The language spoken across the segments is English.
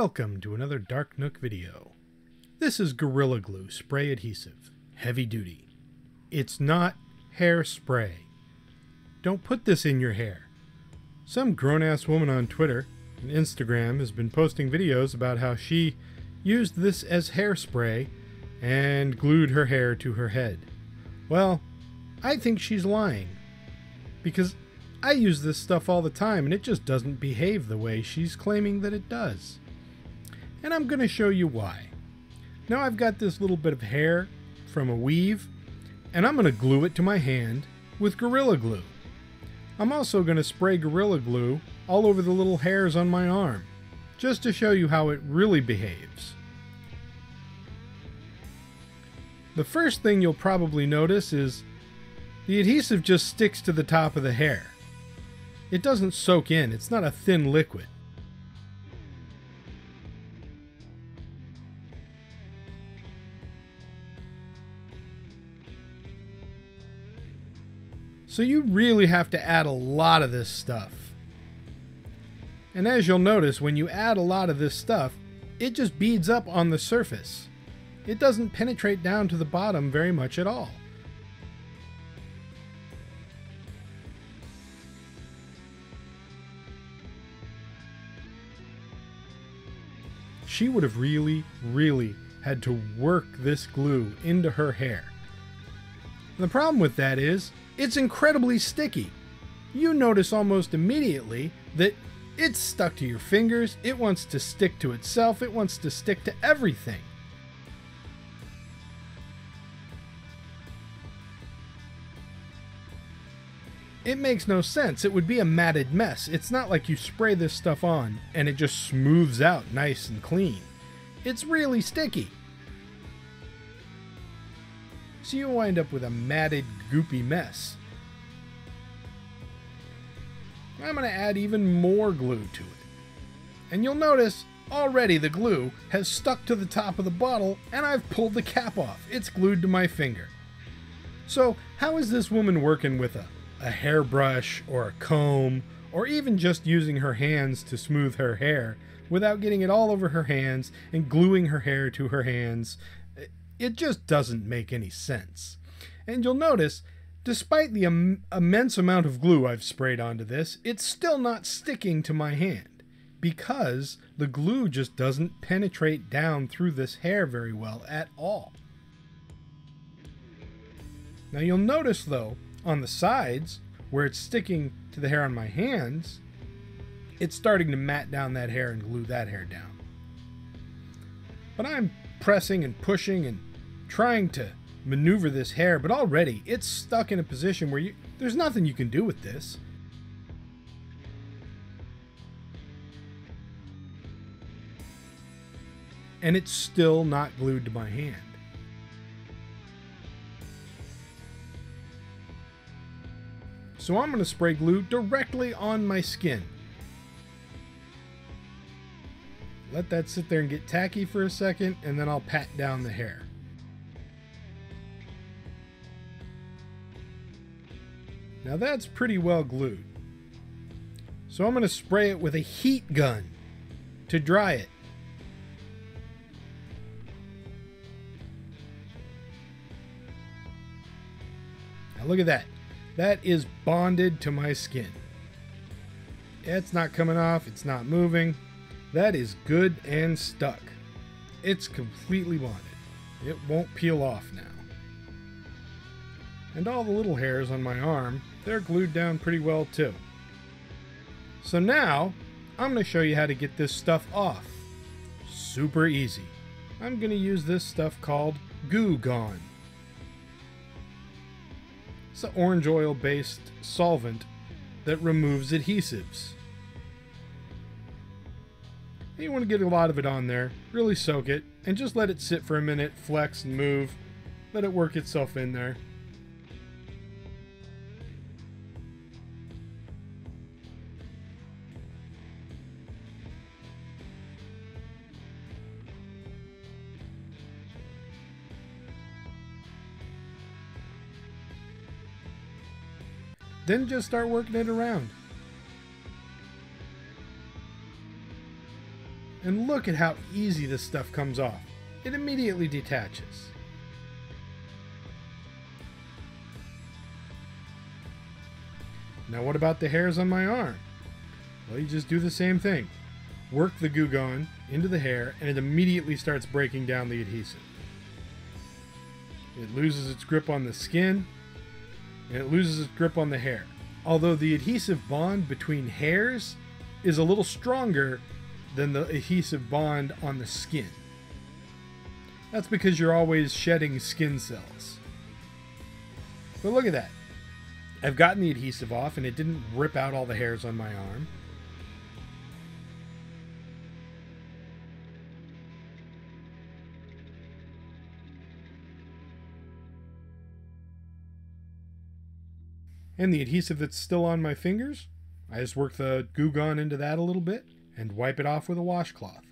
Welcome to another Dark Nook video. This is Gorilla Glue spray adhesive, heavy duty. It's not hairspray. Don't put this in your hair. Some grown-ass woman on Twitter and Instagram has been posting videos about how she used this as hairspray and glued her hair to her head. Well, I think she's lying, because I use this stuff all the time and it just doesn't behave the way she's claiming that it does. And I'm going to show you why. Now I've got this little bit of hair from a weave and I'm going to glue it to my hand with Gorilla Glue. I'm also going to spray Gorilla Glue all over the little hairs on my arm just to show you how it really behaves. The first thing you'll probably notice is the adhesive just sticks to the top of the hair. It doesn't soak in, it's not a thin liquid. So you really have to add a lot of this stuff. And as you'll notice, when you add a lot of this stuff, it just beads up on the surface. It doesn't penetrate down to the bottom very much at all. She would have really had to work this glue into her hair. The problem with that is it's incredibly sticky. You notice almost immediately that it's stuck to your fingers. It wants to stick to itself. It wants to stick to everything. It makes no sense. It would be a matted mess. It's not like you spray this stuff on and it just smooths out nice and clean. It's really sticky. So you wind up with a matted, goopy mess. I'm going to add even more glue to it. And you'll notice already the glue has stuck to the top of the bottle and I've pulled the cap off. It's glued to my finger. So how is this woman working with a hairbrush or a comb, or even just using her hands to smooth her hair without getting it all over her hands and gluing her hair to her hands? It just doesn't make any sense. And you'll notice, despite the immense amount of glue I've sprayed onto this, it's still not sticking to my hand because the glue just doesn't penetrate down through this hair very well at all. Now you'll notice though, on the sides, where it's sticking to the hair on my hands, it's starting to mat down that hair and glue that hair down. But I'm pressing and pushing and trying to maneuver this hair, but already it's stuck in a position where there's nothing you can do with this. And it's still not glued to my hand. So I'm going to spray glue directly on my skin. Let that sit there and get tacky for a second, and then I'll pat down the hair. Now that's pretty well glued. So I'm going to spray it with a heat gun to dry it. Now look at that. That is bonded to my skin. It's not coming off, it's not moving. That is good and stuck. It's completely bonded. It won't peel off now. And all the little hairs on my arm, they're glued down pretty well too. So now, I'm going to show you how to get this stuff off. Super easy. I'm going to use this stuff called Goo Gone. It's an orange oil based solvent that removes adhesives. And you want to get a lot of it on there, really soak it, and just let it sit for a minute, flex and move, let it work itself in there. Then just start working it around. And look at how easy this stuff comes off. It immediately detaches. Now what about the hairs on my arm? Well, you just do the same thing. Work the Goo Gone into the hair and it immediately starts breaking down the adhesive. It loses its grip on the skin and it loses its grip on the hair. Although the adhesive bond between hairs is a little stronger than the adhesive bond on the skin. That's because you're always shedding skin cells. But look at that. I've gotten the adhesive off and it didn't rip out all the hairs on my arm. And the adhesive that's still on my fingers, I just work the Goo Gone into that a little bit and wipe it off with a washcloth.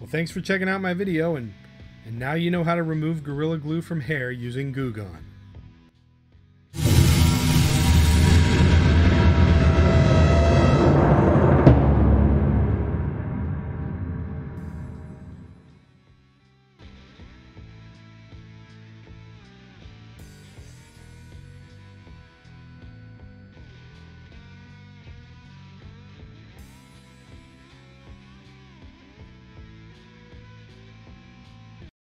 Well, thanks for checking out my video, and now you know how to remove Gorilla Glue from hair using Goo Gone.